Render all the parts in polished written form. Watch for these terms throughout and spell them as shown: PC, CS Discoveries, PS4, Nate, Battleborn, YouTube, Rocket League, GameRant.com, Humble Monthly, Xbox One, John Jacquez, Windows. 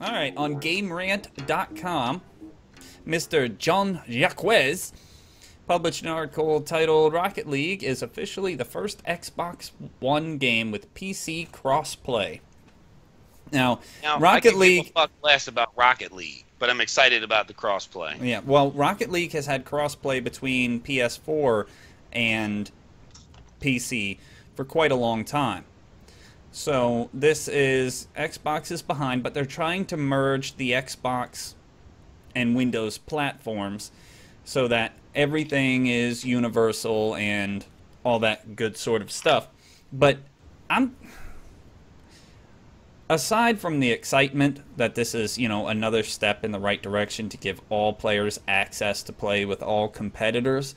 All right, on GameRant.com, Mr. John Jacquez published an article titled "Rocket League is officially the first Xbox One game with PC crossplay." Now Rocket League. I give a fuck less about Rocket League, but I'm excited about the crossplay. Yeah, well, Rocket League has had crossplay between PS4 and PC for quite a long time. So this is Xbox is behind, but they're trying to merge the Xbox and Windows platforms so that everything is universal and all that good sort of stuff. But I'm aside from the excitement that this is, you know, another step in the right direction to give all players access to play with all competitors,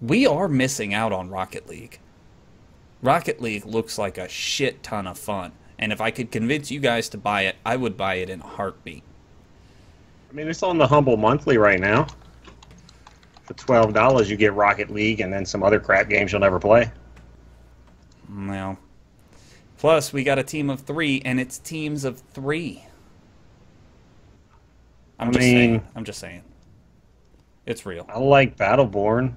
we are missing out on Rocket League. Rocket League looks like a shit ton of fun, and if I could convince you guys to buy it, I would buy it in a heartbeat. I mean, it's on the Humble Monthly right now. For $12, you get Rocket League and then some other crap games you'll never play. Well, plus we got a team of 3, and it's teams of 3. I'm just saying. It's real. I like Battleborn.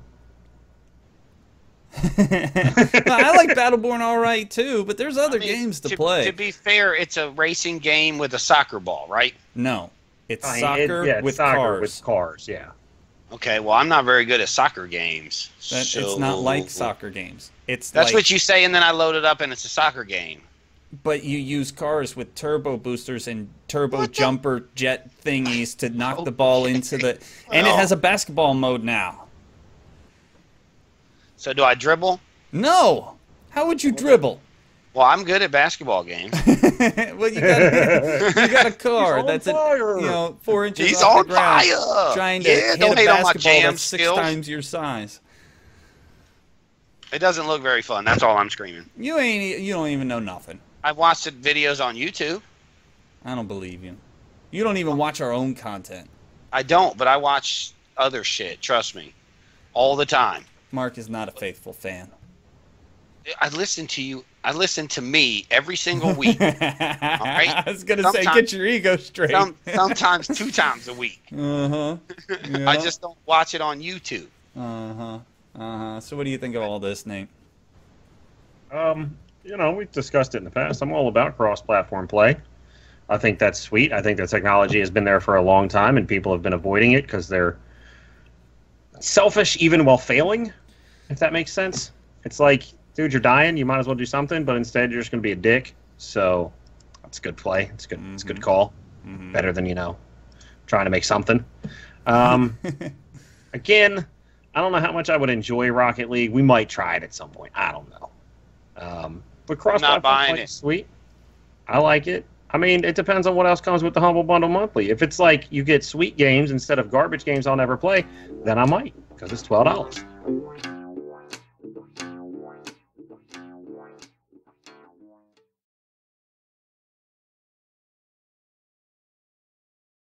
I like Battleborn all right too, but there's other games to play. To be fair, it's a racing game with a soccer ball, right? No, it's soccer with cars. Yeah. Okay, well, I'm not very good at soccer games. It's not like soccer games. That's like, what you say, and then I load it up, and it's a soccer game. But you use cars with turbo boosters and turbo jumper jet thingies to knock the ball into the. And it has a basketball mode now. So do I dribble? No. How would you dribble? Well, I'm good at basketball games. Well, you got a car that's at, you know, 4 inches He's off the ground, trying to hit a basketball that's 6 times your size. It doesn't look very fun. That's all I'm screaming. You don't even know nothing. I watched videos on YouTube. I don't believe you. You don't even watch our own content. I don't, but I watch other shit. Trust me, all the time. Mark is not a faithful fan. I listen to you. I listen to me every single week. All right? I was going to say, get your ego straight. Sometimes 2 times a week. Uh-huh. Yeah. I just don't watch it on YouTube. Uh-huh. Uh-huh. So what do you think of all this, Nate? You know, we've discussed it in the past. I'm all about cross-platform play. I think that's sweet. I think the technology has been there for a long time, and people have been avoiding it because they're selfish even while failing. If that makes sense. It's like, dude, you're dying. You might as well do something, but instead you're just going to be a dick. So that's good play. It's good. It's a good call. Better than, you know, trying to make something. Again, I don't know how much I would enjoy Rocket League. We might try it at some point. I don't know. But cross-platform is sweet. I like it. I mean, it depends on what else comes with the Humble Bundle Monthly. If it's like you get sweet games instead of garbage games I'll never play, then I might, because it's $12.